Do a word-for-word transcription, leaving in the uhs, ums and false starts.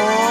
Lord.